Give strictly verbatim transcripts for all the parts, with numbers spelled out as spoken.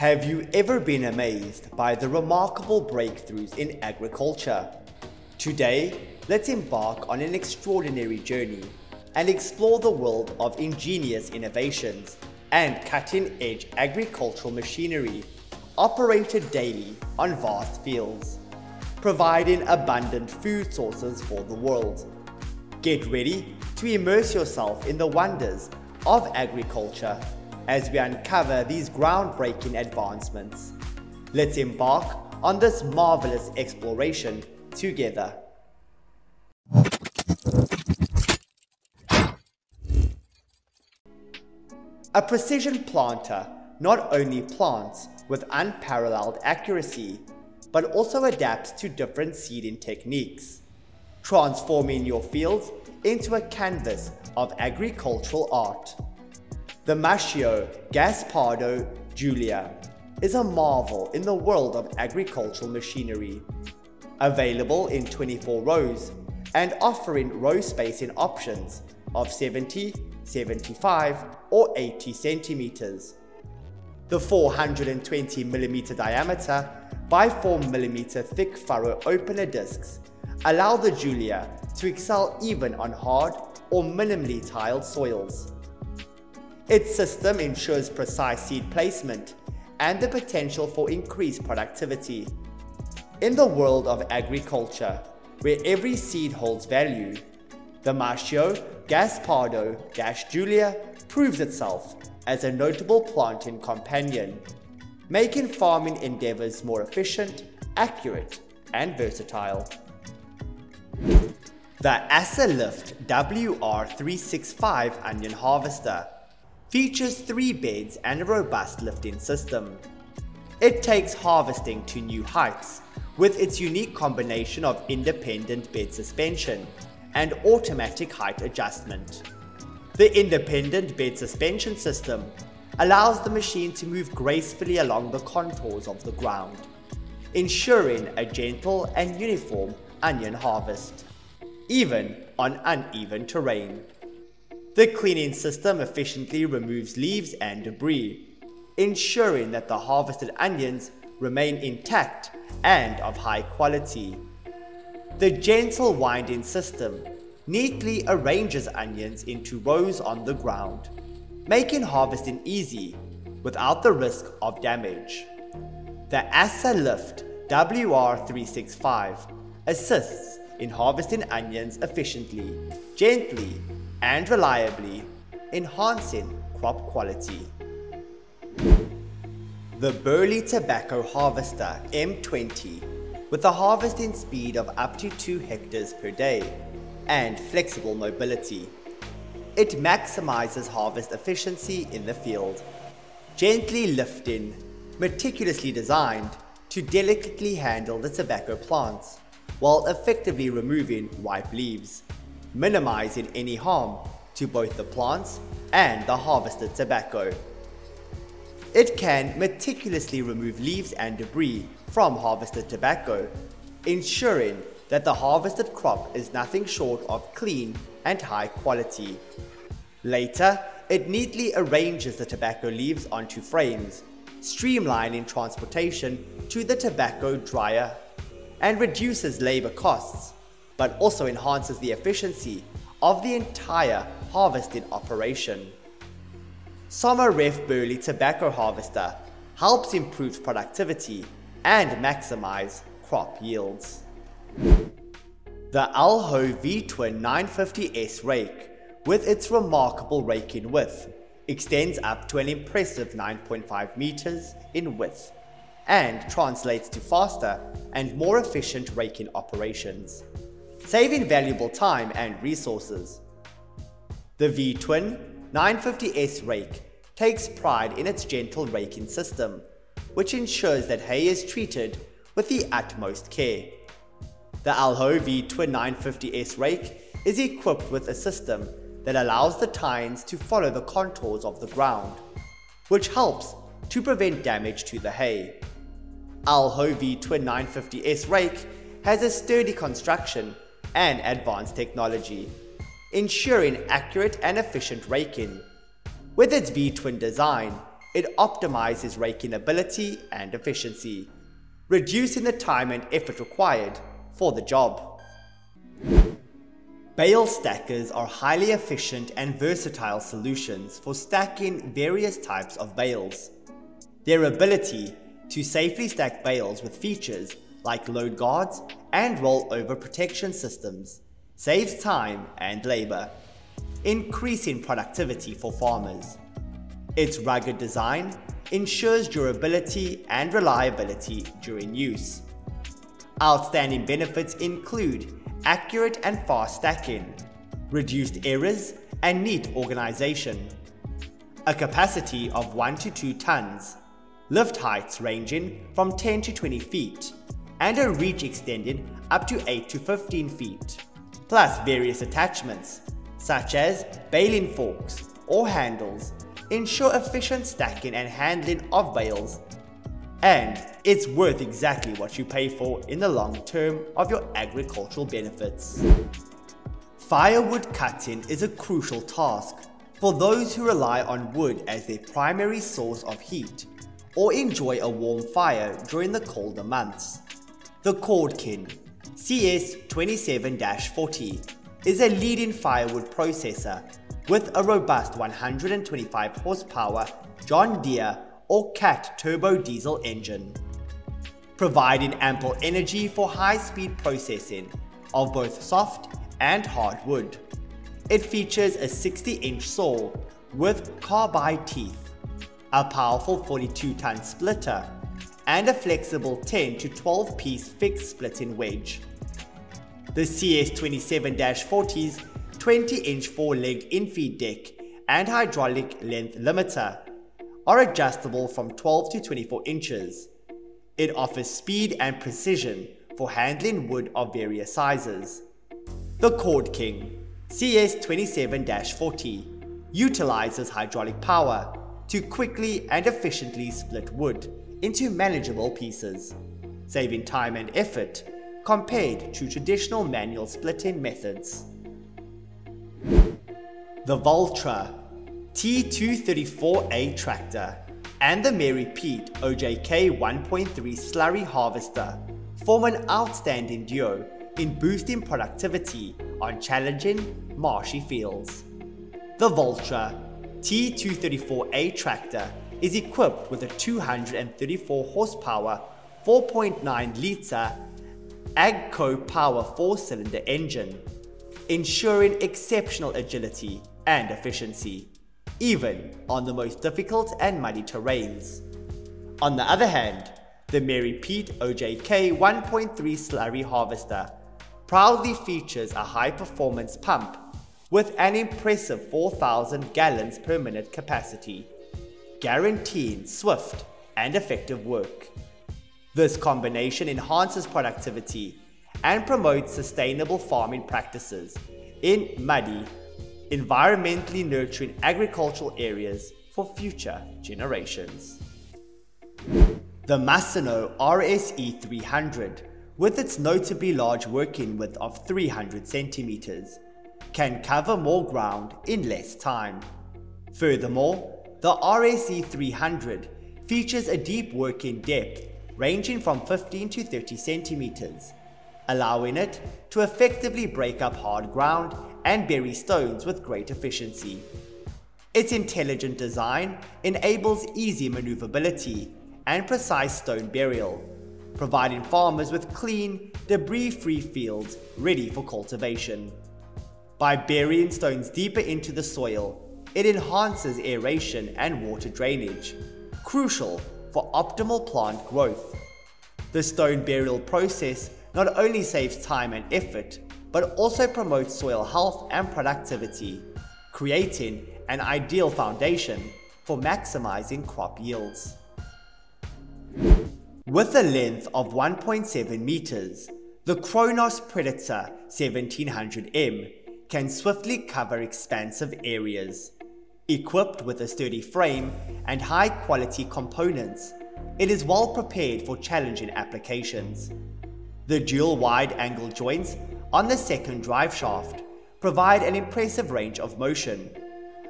Have you ever been amazed by the remarkable breakthroughs in agriculture? Today, let's embark on an extraordinary journey and explore the world of ingenious innovations and cutting-edge agricultural machinery operated daily on vast fields, providing abundant food sources for the world. Get ready to immerse yourself in the wonders of agriculture as we uncover these groundbreaking advancements. Let's embark on this marvelous exploration together. A precision planter not only plants with unparalleled accuracy, but also adapts to different seeding techniques, transforming your fields into a canvas of agricultural art. The Maschio Gaspardo Giulia is a marvel in the world of agricultural machinery. Available in twenty-four rows and offering row spacing options of seventy, seventy-five or eighty centimeters. The four hundred twenty millimeter diameter by four millimeter thick furrow opener discs allow the Giulia to excel even on hard or minimally tiled soils. Its system ensures precise seed placement and the potential for increased productivity. In the world of agriculture, where every seed holds value, the Maschio Gaspardo-Giulia proves itself as a notable planting companion, making farming endeavors more efficient, accurate, and versatile. The A S A-LIFT W R three sixty-five Onion Harvester features three beds and a robust lifting system. It takes harvesting to new heights with its unique combination of independent bed suspension and automatic height adjustment. The independent bed suspension system allows the machine to move gracefully along the contours of the ground, ensuring a gentle and uniform onion harvest, even on uneven terrain. The cleaning system efficiently removes leaves and debris, ensuring that the harvested onions remain intact and of high quality. The gentle winding system neatly arranges onions into rows on the ground, making harvesting easy without the risk of damage. The A S A-LIFT W R three sixty-five assists in harvesting onions efficiently, gently, and reliably, enhancing crop quality. The Burley Tobacco Harvester M twenty, with a harvesting speed of up to two hectares per day and flexible mobility. It maximizes harvest efficiency in the field, gently lifting, meticulously designed to delicately handle the tobacco plants while effectively removing ripe leaves, minimizing any harm to both the plants and the harvested tobacco. It can meticulously remove leaves and debris from harvested tobacco, ensuring that the harvested crop is nothing short of clean and high quality. Later, it neatly arranges the tobacco leaves onto frames, streamlining transportation to the tobacco dryer and reduces labor costs, but also enhances the efficiency of the entire harvesting operation. Sommer Ref Burley Tobacco Harvester helps improve productivity and maximize crop yields. The ELHO V-Twin nine fifty S rake, with its remarkable raking width, extends up to an impressive nine point five meters in width and translates to faster and more efficient raking operations, saving valuable time and resources. The V-Twin nine fifty S rake takes pride in its gentle raking system, which ensures that hay is treated with the utmost care. The ELHO V-Twin nine fifty S rake is equipped with a system that allows the tines to follow the contours of the ground, which helps to prevent damage to the hay. ELHO V-Twin nine fifty S rake has a sturdy construction and advanced technology, ensuring accurate and efficient raking. With its V-twin design, It optimizes raking ability and efficiency, reducing the time and effort required for the job. Bale stackers are highly efficient and versatile solutions for stacking various types of bales. Their ability to safely stack bales with features like load guards and rollover protection systems saves time and labor, increasing productivity for farmers. Its rugged design ensures durability and reliability during use. Outstanding benefits include accurate and fast stacking, reduced errors and neat organization, a capacity of one to two tons, lift heights ranging from ten to twenty feet, and a reach extended up to eight to fifteen feet, plus various attachments, such as baling forks or handles, ensure efficient stacking and handling of bales, and it's worth exactly what you pay for in the long term of your agricultural benefits. Firewood cutting is a crucial task for those who rely on wood as their primary source of heat or enjoy a warm fire during the colder months. The Cord King C S twenty-seven forty is a leading firewood processor with a robust one hundred twenty-five horsepower John Deere or CAT turbo diesel engine, providing ample energy for high-speed processing of both soft and hard wood. It features a sixty-inch saw with carbide teeth, a powerful forty-two ton splitter, and a flexible ten to twelve piece fixed splitting wedge. The C S twenty-seven forty's twenty-inch four-leg infeed deck and hydraulic length limiter are adjustable from twelve to twenty-four inches. It offers speed and precision for handling wood of various sizes. The Cord King C S twenty-seven forty utilizes hydraulic power to quickly and efficiently split wood into manageable pieces, saving time and effort compared to traditional manual splitting methods. The Valtra T two thirty-four A tractor and the MERIPEAT O J K one point three slurry harvester form an outstanding duo in boosting productivity on challenging, marshy fields. The Valtra T two thirty-four A tractor is equipped with a two hundred thirty-four horsepower four point nine litre AGCO power four-cylinder engine, ensuring exceptional agility and efficiency, even on the most difficult and muddy terrains. On the other hand, the MERIPEAT O J K one point three slurry harvester proudly features a high-performance pump with an impressive four thousand gallons per minute capacity, guaranteeing swift and effective work. This combination enhances productivity and promotes sustainable farming practices in muddy, environmentally nurturing agricultural areas for future generations. The Mazzano R S E three hundred, with its notably large working width of three hundred centimeters, can cover more ground in less time. Furthermore, the R S E three hundred features a deep working depth ranging from fifteen to thirty centimeters, allowing it to effectively break up hard ground and bury stones with great efficiency. Its intelligent design enables easy maneuverability and precise stone burial, providing farmers with clean, debris-free fields ready for cultivation. By burying stones deeper into the soil, it enhances aeration and water drainage, crucial for optimal plant growth. The stone burial process not only saves time and effort, but also promotes soil health and productivity, creating an ideal foundation for maximizing crop yields. With a length of one point seven meters, the Kronos Predator seventeen hundred M can swiftly cover expansive areas. Equipped with a sturdy frame and high-quality components, it is well prepared for challenging applications. The dual wide-angle joints on the second drive shaft provide an impressive range of motion,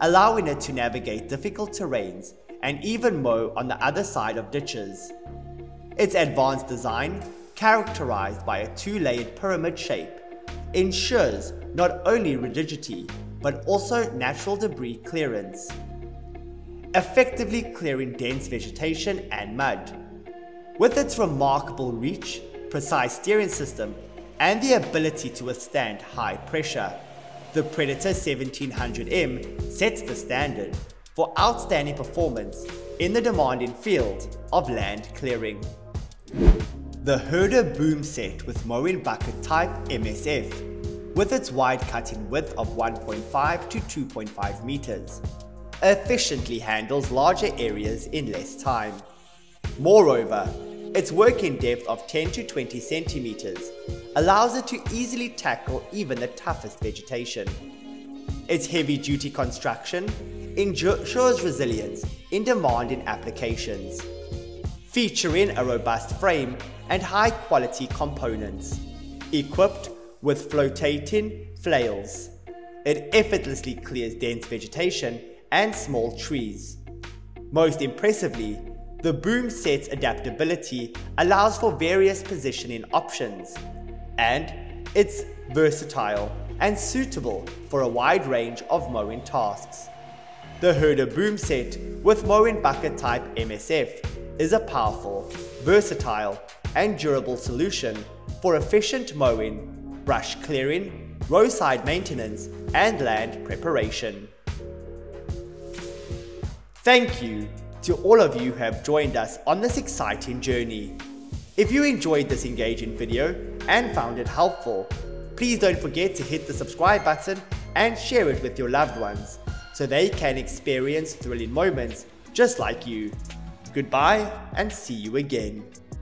allowing it to navigate difficult terrains and even mow on the other side of ditches. Its advanced design, characterized by a two-layered pyramid shape, ensures not only rigidity but also natural debris clearance, effectively clearing dense vegetation and mud. With its remarkable reach, precise steering system, and the ability to withstand high pressure, the Predator seventeen hundred M sets the standard for outstanding performance in the demanding field of land clearing. The Herder Boom Set with Mowing Bucket Type M S F, with its wide cutting width of one point five to two point five meters, efficiently handles larger areas in less time. Moreover, its working depth of ten to twenty centimeters allows it to easily tackle even the toughest vegetation. Its heavy-duty construction ensures resilience in demanding applications, featuring a robust frame and high-quality components. Equipped with flotating flails, it effortlessly clears dense vegetation and small trees. Most impressively, the boom set's adaptability allows for various positioning options, and it's versatile and suitable for a wide range of mowing tasks. The Herder Boom Set with Mowing Bucket Type M S F is a powerful, versatile, and durable solution for efficient mowing, brush clearing, roadside maintenance, and land preparation. Thank you to all of you who have joined us on this exciting journey. If you enjoyed this engaging video and found it helpful, please don't forget to hit the subscribe button and share it with your loved ones so they can experience thrilling moments just like you. Goodbye and see you again.